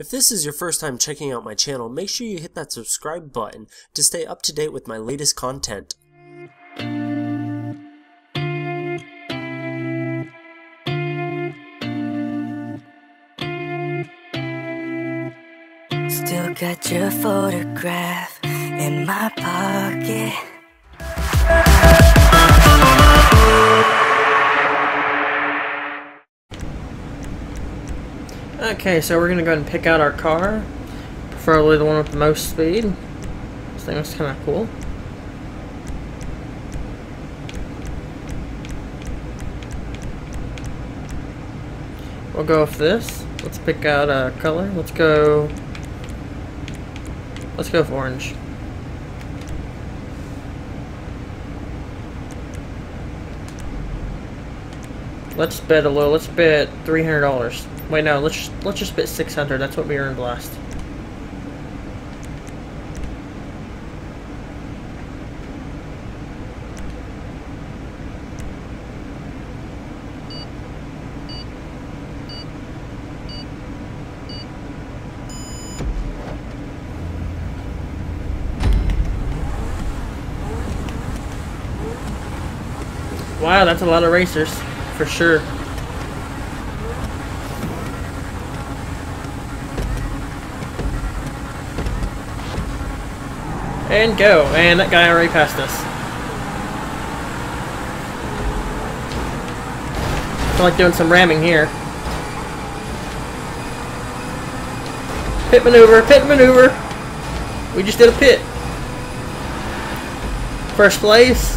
If this is your first time checking out my channel, make sure you hit that subscribe button to stay up to date with my latest content. Still got your photograph in my pocket. Okay, so we're gonna go ahead and pick out our car, preferably the one with the most speed. This thing looks kind of cool. We'll go with this. Let's pick out a color. Let's go with orange. Let's bet a little. Let's bet $300. Wait, no. Let's just bet 600. That's what we earned last. Wow, that's a lot of racers. For sure. And go. And that guy already passed us. I feel like doing some ramming here. Pit maneuver, pit maneuver. We just did a pit. First place.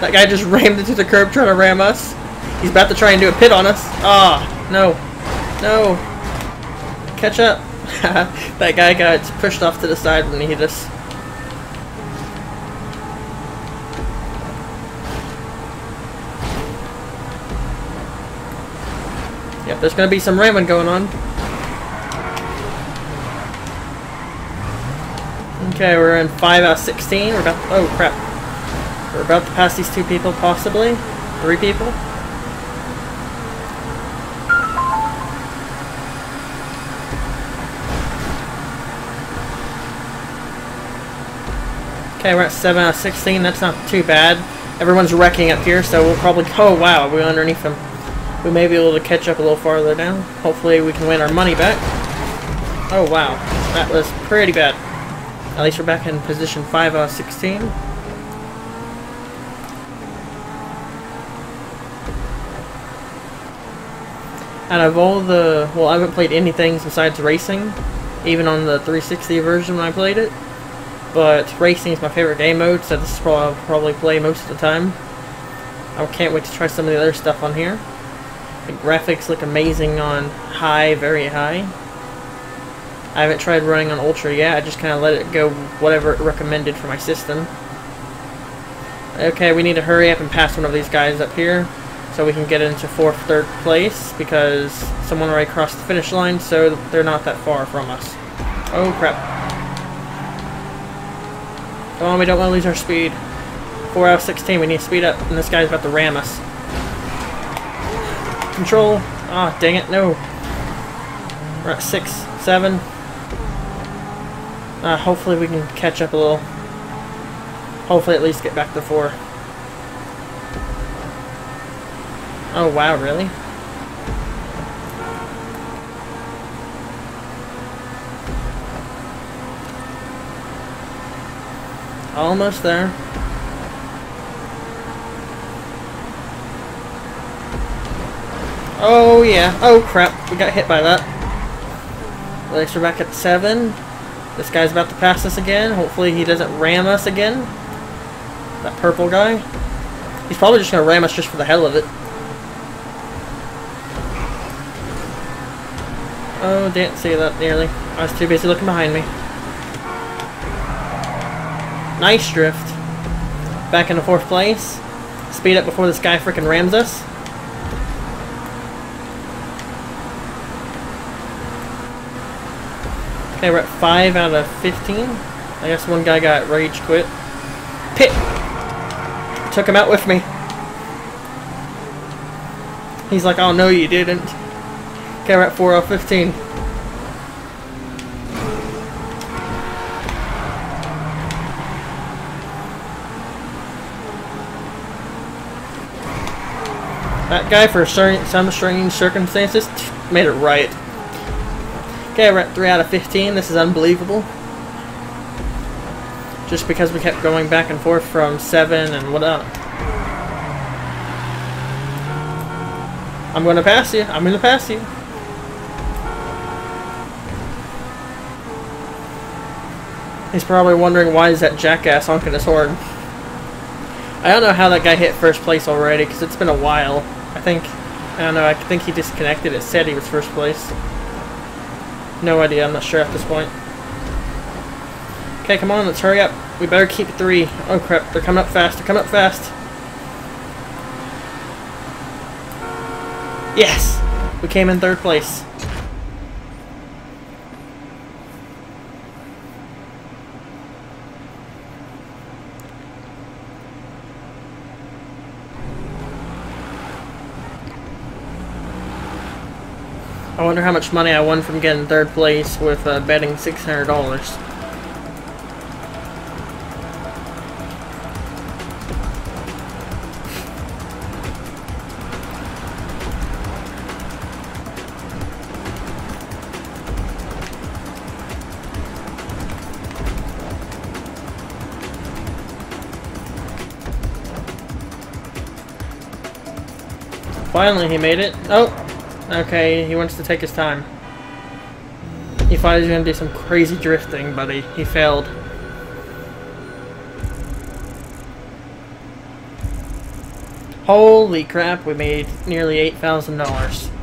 That guy just rammed into the curb trying to ram us. He's about to try and do a pit on us. Ah, no. No. Catch up. That guy got pushed off to the side when he hit us. Yep, there's going to be some ramming going on. Okay, we're in 5 out of 16. We're about to, oh, crap. We're about to pass these two people, possibly. Three people. Okay, we're at 7 out of 16. That's not too bad. Everyone's wrecking up here, so we'll probably... Oh, wow, we're underneath them. We may be able to catch up a little farther down. Hopefully we can win our money back. Oh, wow. That was pretty bad. At least we're back in position 5 out of 16. Out of all the... Well, I haven't played anything besides racing. Even on the 360 version when I played it. But racing is my favorite game mode, so this is what I'll probably play most of the time. I can't wait to try some of the other stuff on here. The graphics look amazing on high, very high. I haven't tried running on ultra yet, I just kind of let it go whatever it recommended for my system. Okay, we need to hurry up and pass one of these guys up here so we can get into third place, because someone already crossed the finish line, so they're not that far from us. Oh crap. Come on, we don't want to lose our speed. 4 out of 16, we need to speed up, and this guy's about to ram us. Control. Ah, oh, dang it, no. We're at 6, 7. Hopefully we can catch up a little. Hopefully at least get back to 4. Oh, wow, really? Almost there. Oh yeah. Oh crap. We got hit by that. At least we're back at 7. This guy's about to pass us again. Hopefully he doesn't ram us again. That purple guy. He's probably just gonna ram us just for the hell of it. Oh, didn't see that nearly. I was too busy looking behind me. Nice drift. Back into 4th place. Speed up before this guy freaking rams us. Okay, we're at 5 out of 15. I guess one guy got rage quit. Pit! Took him out with me. He's like, oh no you didn't. Okay, we're at 4 out of 15. That guy, for some strange circumstances, made it right. Okay, we're at 3 out of 15. This is unbelievable. Just because we kept going back and forth from 7 and what up. I'm gonna pass you. I'm gonna pass you. He's probably wondering why is that jackass honking his horn. I don't know how that guy hit first place already, because it's been a while. I think he disconnected. It said he was first place. No idea. I'm not sure at this point. Okay, come on. Let's hurry up. We better keep 3. Oh, crap. They're coming up fast. They're coming up fast. Yes! We came in 3rd place. I wonder how much money I won from getting 3rd place with betting $600. Finally he made it. Oh! Okay, he wants to take his time. He thought he was going to do some crazy drifting, but he failed. Holy crap, we made nearly $8,000.